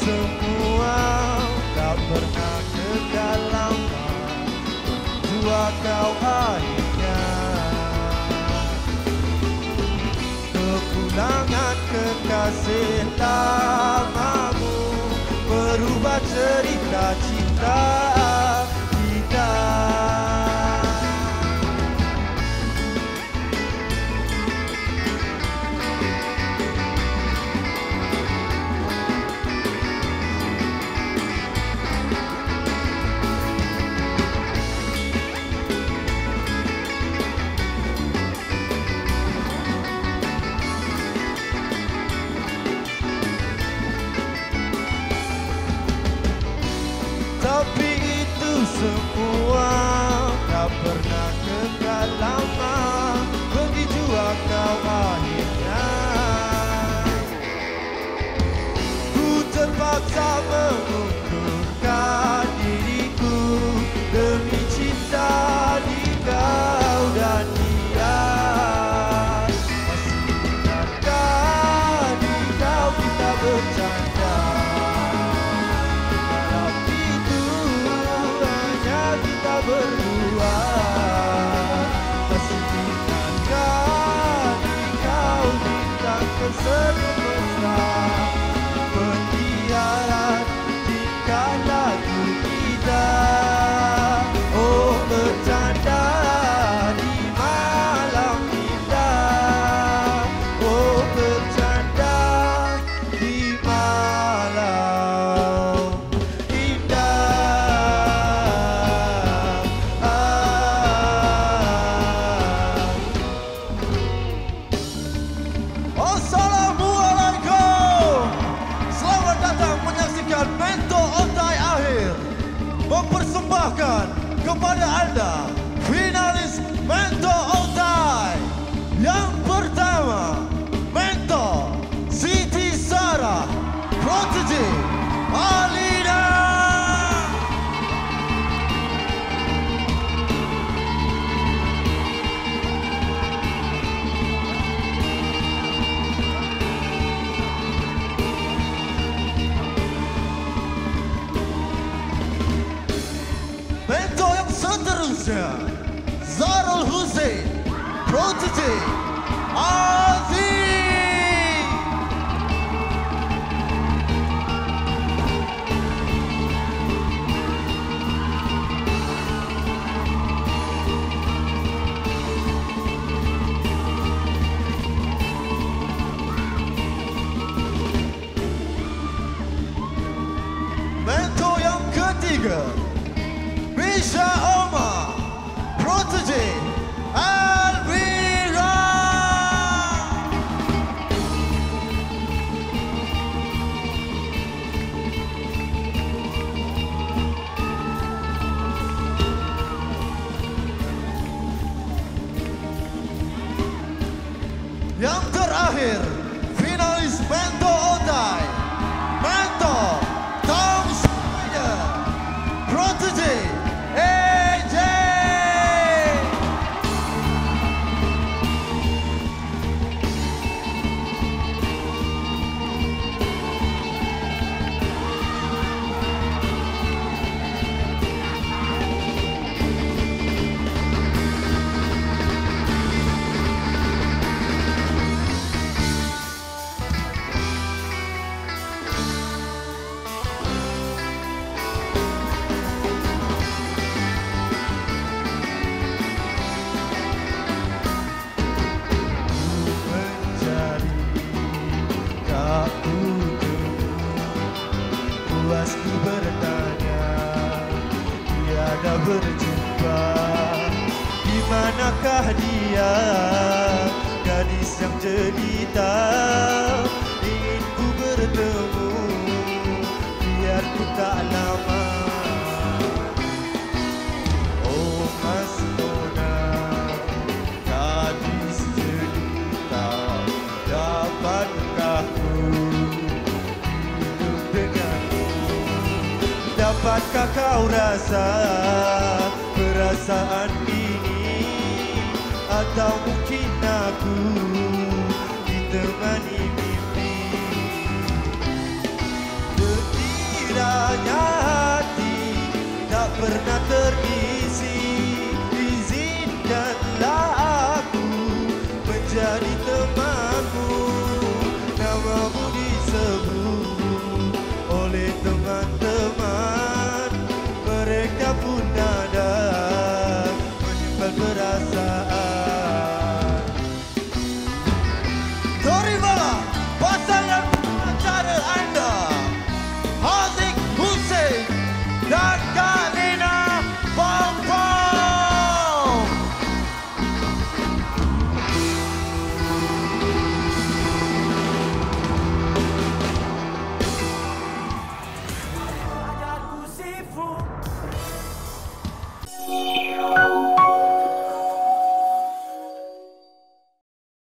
semua tak pernah kedalaman dua kau akhirnya kepulangan kekasih lamamu berubah cerita cinta kita. Tapi itu semua tak pernah kekal lama, pergi jua kau akhirnya. Ku terpaksa mengundurkan diriku demi cinta di kau dan dia. Masih benarkah di kau kita bercanda? Berdua masih ingatkah di kau bintang keseru mesra berkiaran di lagu kita. Oh bercanda di malam kita, oh bercanda di malam kepada anda finalis Mento Otai. Yang pertama Mento Siti Sarah Protege Alina. Seterusnya Zarul Husay Protege Azi. Mentor yang ketiga Misha Omar Protege. Yang terakhir finalis Mento Otai Mento Tom Spider Protege. Ku bertanya tiada berjumpa, di manakah dia gadis yang jelita? Ingin ku bertemu biar ku tak lama. Oh Mas Mona gadis jelita, dapatkah ku dapatkah kau rasa perasaan ini? Atau mungkin aku ditemani mimpi?